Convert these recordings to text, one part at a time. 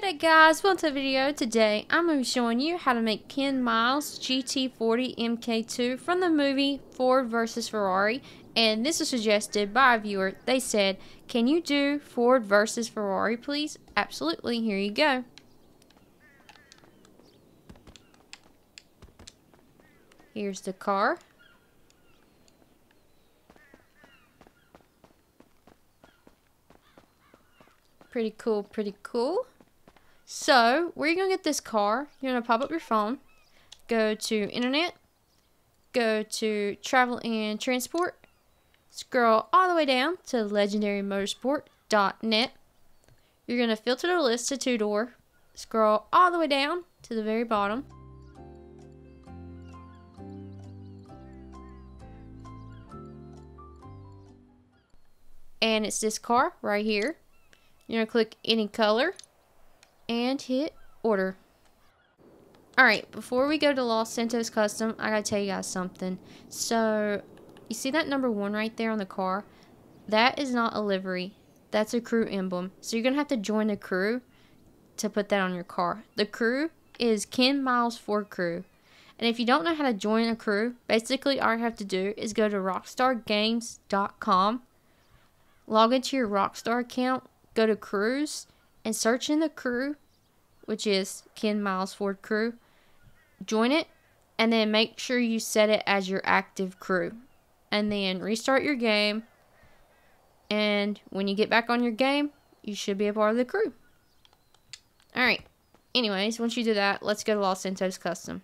G'day guys, welcome to the video. Today I'm going to be showing you how to make Ken Miles GT40 MK2 from the movie Ford vs. Ferrari, and this was suggested by a viewer. They said, can you do Ford vs. Ferrari please? Absolutely, here you go. Here's the car. Pretty cool, pretty cool. So, where are you going to get this car? You're going to pop up your phone, go to internet, go to travel and transport, scroll all the way down to LegendaryMotorsport.net. You're going to filter the list to 2-door, scroll all the way down to the very bottom. And it's this car right here. You're going to click any color and hit order. Alright, before we go to Los Santos Custom, I gotta tell you guys something. So, you see that number 1 right there on the car? That is not a livery. That's a crew emblem. So you're gonna have to join the crew to put that on your car. The crew is Ken Miles Ford Crew. And if you don't know how to join a crew, basically all you have to do is go to rockstargames.com, log into your Rockstar account, go to crews, and search in the crew, which is Ken Miles Ford Crew, join it, and then make sure you set it as your active crew, and then restart your game, and when you get back on your game you should be a part of the crew. Alright, anyways, once you do that, let's go to Los Santos Custom.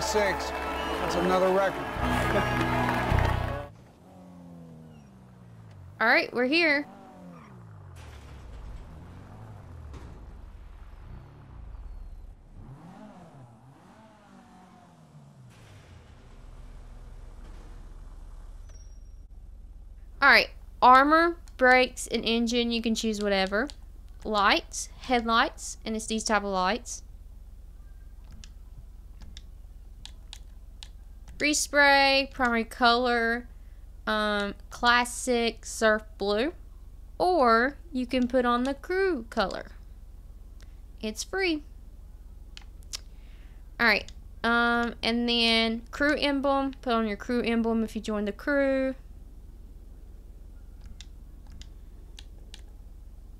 .6. That's another record. All right, we're here. All right, armor, brakes, and engine, you can choose whatever. Lights, headlights, and it's these type of lights. Respray, primary color, classic, surf blue, or you can put on the crew color. It's free. Alright, and then crew emblem, put on your crew emblem if you join the crew.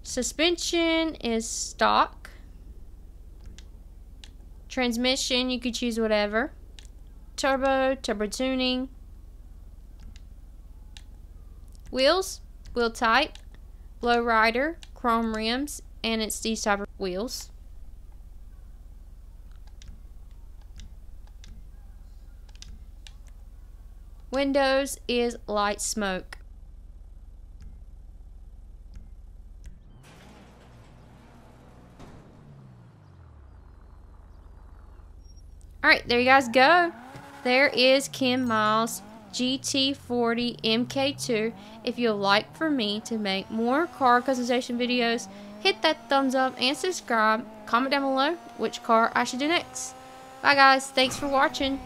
Suspension is stock. Transmission, you could choose whatever. Turbo, turbo tuning. Wheels, wheel type, low rider, chrome rims, and it's these type of wheels. Windows is light smoke. Alright, there you guys go. There is Ken Miles GT40 MK2. If you'd like for me to make more car customization videos, hit that thumbs up and subscribe. Comment down below which car I should do next. Bye guys, thanks for watching.